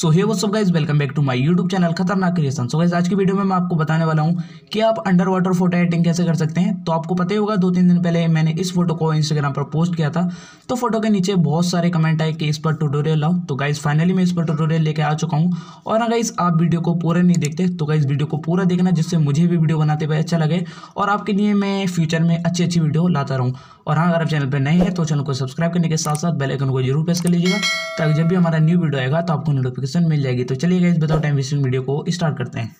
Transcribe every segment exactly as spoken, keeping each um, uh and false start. So hey what's up guys, welcome back to my YouTube channel खतरनाक creation. So guys, आज की video में मैं आपको बताने वाला हूं कि आप अंडर वाटर फोटो एडिटिंग कैसे कर सकते हैं। तो आपको पता ही होगा, दो तीन दिन पहले मैंने इस फोटो को Instagram पर पोस्ट किया था, तो फोटो के नीचे बहुत सारे कमेंट आए कि इस पर ट्यूटोरियल लाओ। तो गाइस फाइनली मैं इस पर ट्यूटोरियल लेके आ चुका हूं। और गाइस आप वीडियो को पूरा नहीं देखते, तो गाइस वीडियो को पूरा देखना, जिससे मुझे भी वीडियो बनाते हुए अच्छा लगे और आपके लिए मैं फ्यूचर में अच्छी अच्छी वीडियो लाता रहूं। और हां, अगर आप चैनल पर नए हैं तो चैनल को सब्सक्राइब करने के साथ साथ बेल आइकन को जरूर प्रेस कर लीजिएगा, ताकि जब भी हमारा न्यू वीडियो आएगा तो आपको नोटिफिकेशन मिल जाएगी। तो चलिए guys, without time wasting video को स्टार्ट करते हैं।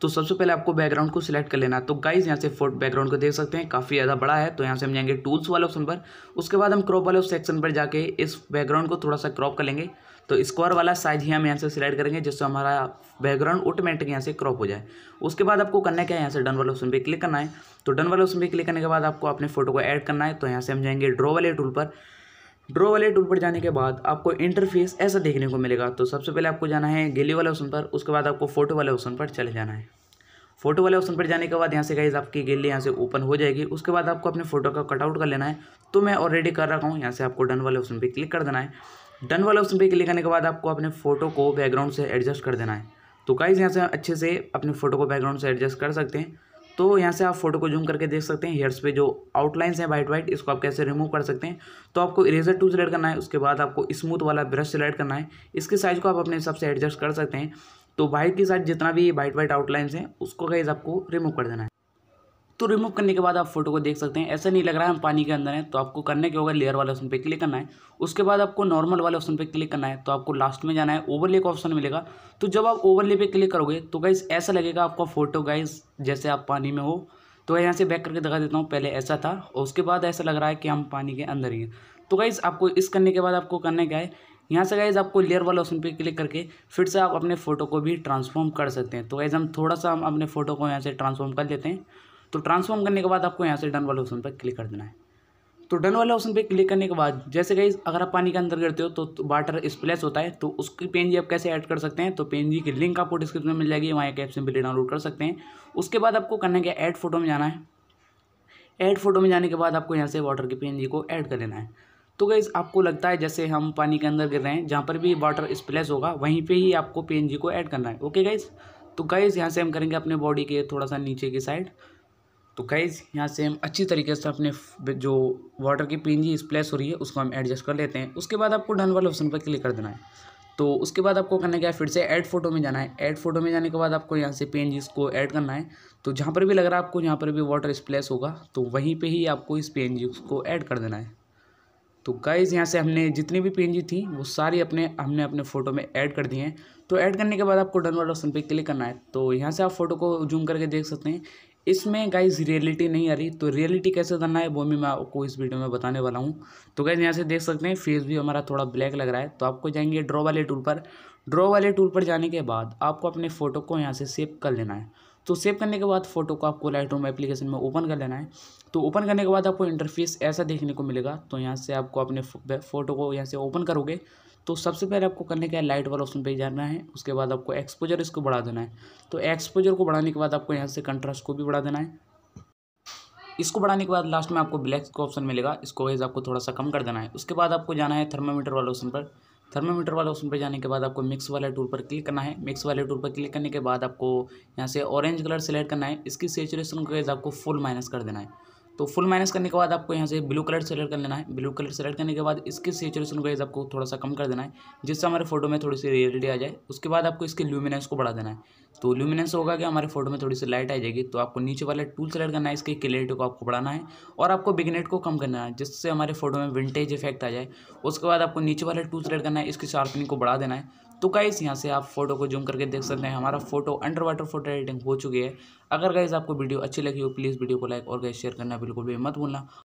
तो सबसे पहले आपको बैकग्राउंड को सिलेक्ट कर लेना। तो गाइस यहाँ से फोटो बैकग्राउंड को देख सकते हैं, काफ़ी ज़्यादा बड़ा है। तो यहाँ से हम जाएंगे टूल्स वाले ऑप्शन पर, उसके बाद हम क्रॉप वाले सेक्शन पर जाके इस बैकग्राउंड को थोड़ा सा क्रॉप कर लेंगे। तो स्क्वायर वाला साइज ही हम यहाँ से सिलेक्ट करेंगे, जिससे हमारा बैकग्राउंड ऑटोमेटिक यहाँ से क्रॉप हो जाए। उसके बाद आपको करना क्या है, यहाँ से डन वाले ऑप्शन पर क्लिक करना है। तो डन वाले ऑप्शन पर क्लिक करने के बाद आपको अपने फोटो को ऐड करना है। तो यहाँ से हम जाएंगे ड्रॉ वाले टूल पर। ड्रॉ वाले टूल पर जाने के बाद आपको इंटरफेस ऐसा देखने को मिलेगा। तो सबसे पहले आपको जाना है गैलरी वाले ऑप्शन पर, उसके बाद आपको फोटो वाले ऑप्शन पर चले जाना है। फोटो वाले ऑप्शन पर जाने के बाद यहाँ से गाइस आपकी गैलरी यहाँ से ओपन हो जाएगी। उसके बाद आपको अपने फोटो का कटआउट कर लेना है। तो मैं ऑलरेडी कर रखा हूँ, यहाँ से आपको डन वाले ऑप्शन पर क्लिक कर देना है। डन वाले ऑप्शन पर क्लिक करने के बाद आपको अपने फोटो को बैकग्राउंड से एडजस्ट कर देना है। तो गाइस यहाँ से अच्छे से अपने फोटो को बैकग्राउंड से एडजस्ट कर सकते हैं। तो यहाँ से आप फोटो को जूम करके देख सकते हैं, हेयर्स पे जो आउटलाइंस हैं वाइट वाइट, इसको आप कैसे रिमूव कर सकते हैं। तो आपको इरेजर टूल सेलेक्ट करना है, उसके बाद आपको स्मूथ वाला ब्रश सेलेक्ट करना है। इसके साइज़ को आप अपने हिसाब से एडजस्ट कर सकते हैं। तो वाइट के साथ जितना भी वाइट वाइट आउटलाइंस हैं उसको गाइस आपको रिमूव कर देना है। तो रिमूव करने के बाद आप फोटो को देख सकते हैं, ऐसा नहीं लग रहा है हम पानी के अंदर हैं। तो आपको करने के होगा लेयर वाले ऑप्शन पे क्लिक करना है, उसके बाद आपको नॉर्मल वाले ऑप्शन पे क्लिक करना है। तो आपको लास्ट में जाना है, ओवरले का ऑप्शन मिलेगा। तो जब आप ओवरले पे क्लिक करोगे तो गाइस ऐसा लगेगा आपका फोटो गाइस जैसे आप पानी में हो। तो यहाँ से बैक करके दिखा देता हूँ, पहले ऐसा था और उसके बाद ऐसा लग रहा है कि हम पानी के अंदर ही हैं। तो गाइस आपको इस करने के बाद आपको करने क्या है, यहाँ से गाइस आपको लेयर वाला ऑप्शन पे क्लिक करके फिर से आप अपने फोटो को भी ट्रांसफॉर्म कर सकते हैं। तो गाइस हम थोड़ा सा हम अपने फोटो को यहाँ से ट्रांसफॉर्म कर लेते हैं। तो ट्रांसफॉर्म करने के बाद आपको यहाँ से डन वाले ऑप्शन पर क्लिक कर देना है। तो डन वाले ऑप्शन पर क्लिक करने के बाद जैसे गाइस अगर आप पानी के अंदर करते हो तो वाटर स्प्लैश होता है, तो उसकी पीएनजी आप कैसे ऐड कर सकते हैं। तो पीएनजी की लिंक आपको डिस्क्रिप्शन में मिल जाएगी, वहाँ एक ऐप सिंपली डाउनलोड कर सकते हैं। उसके बाद आपको करना क्या, ऐड फोटो में जाना है। ऐड फोटो में जाने के बाद आपको यहाँ से वाटर की पीएनजी को ऐड कर लेना है। तो गाइस आपको लगता है जैसे हम पानी के अंदर गिर रहे हैं, जहाँ पर भी वाटर स्प्लैश होगा वहीं पर ही आपको पीएनजी को ऐड करना है। ओके गाइस, तो गाइस यहाँ से हम करेंगे अपने बॉडी के थोड़ा सा नीचे की साइड। तो गाइज़ यहाँ से हम अच्छी तरीके से अपने जो वाटर की पीएनजी स्प्लैश हो रही है उसको हम एडजस्ट कर लेते हैं। उसके बाद आपको डन वाले ऑप्शन पर क्लिक कर देना है। तो उसके बाद आपको करना क्या है, फिर से ऐड फोटो में जाना है। ऐड फोटो में जाने के बाद आपको यहाँ से पीएनजी को ऐड करना है। तो जहाँ पर भी लग रहा है आपको, जहाँ पर भी वाटर स्प्लैश होगा तो वहीं पर ही आपको इस पीएनजी को ऐड कर देना है। तो गाइज़ यहाँ से हमने जितनी भी पीएनजी थी वो सारी अपने हमने अपने फ़ोटो में ऐड कर दी हैं। तो ऐड करने के बाद आपको डन वाले ऑप्शन पर क्लिक करना है। तो यहाँ से आप फोटो को जूम करके देख सकते हैं, इसमें गाइस रियलिटी नहीं आ रही। तो रियलिटी कैसे करना है वो भी मैं आपको इस वीडियो में बताने वाला हूँ। तो गाइस यहाँ से देख सकते हैं फेस भी हमारा थोड़ा ब्लैक लग रहा है। तो आपको जाएंगे ड्रॉ वाले टूल पर। ड्रॉ वाले टूल पर जाने के बाद आपको अपने फ़ोटो को यहाँ से सेव कर लेना है। तो सेव करने के बाद फ़ोटो को आपको लाइटरूम एप्लीकेशन में ओपन कर लेना है। तो ओपन करने के बाद आपको इंटरफेस ऐसा देखने को मिलेगा। तो यहाँ से आपको अपने फ़ोटो को यहाँ से ओपन करोगे तो सबसे पहले आपको करने का लाइट वाला ऑप्शन पे जाना है। उसके बाद आपको एक्सपोजर इसको बढ़ा देना है। तो एक्सपोजर को बढ़ाने के बाद आपको यहाँ से कंट्रास्ट को भी बढ़ा देना है। इसको बढ़ाने के बाद लास्ट में आपको ब्लैक का ऑप्शन मिलेगा, इसको गाइस आपको थोड़ा सा कम कर देना है। उसके बाद आपको जाना है थर्मामीटर वाले ऑप्शन पर। थर्मामीटर वाले ऑप्शन पर जाने के बाद आपको मिक्स वाले टूल पर क्लिक करना है। मिक्स वाले टूल पर क्लिक करने के बाद आपको यहाँ से ऑरेंज कलर सेलेक्ट करना है। इसकी सेचुरेशन को गाइस आपको फुल माइनस कर देना है। तो फुल माइनस करने के बाद आपको यहाँ से ब्लू कलर सेलेक्ट कर लेना है। ब्लू कलर सेलेक्ट करने के बाद इसके सेचुरेशन को आपको थोड़ा सा कम कर देना है, जिससे हमारे फोटो में थोड़ी सी रियलिटी आ जाए। उसके बाद आपको इसके ल्यूमिनेंस को बढ़ा देना है। तो ल्यूमिनेंस होगा कि हमारे फोटो में थोड़ी सी लाइट आ जाएगी। तो आपको नीचे वाला टूल सेलेक्ट करना है, इसकी क्लियरिटी को आपको बढ़ाना है और आपको बिगनेट को कम करना है, जिससे हमारे फोटो में विंटेज इफेक्ट आ जाए। उसके बाद आपको नीचे वाला टूल सेलेक्ट करना है, इसकी शार्पनिंग को बढ़ा देना है। तो गाइस यहाँ से आप फोटो को जूम करके देख सकते हैं, हमारा photo under water photo editing हो चुकी है। अगर गाइस आपको वीडियो अच्छी लगी हो प्लीज़ वीडियो को लाइक और गाइस शेयर करना बिल्कुल भी मत भूलना।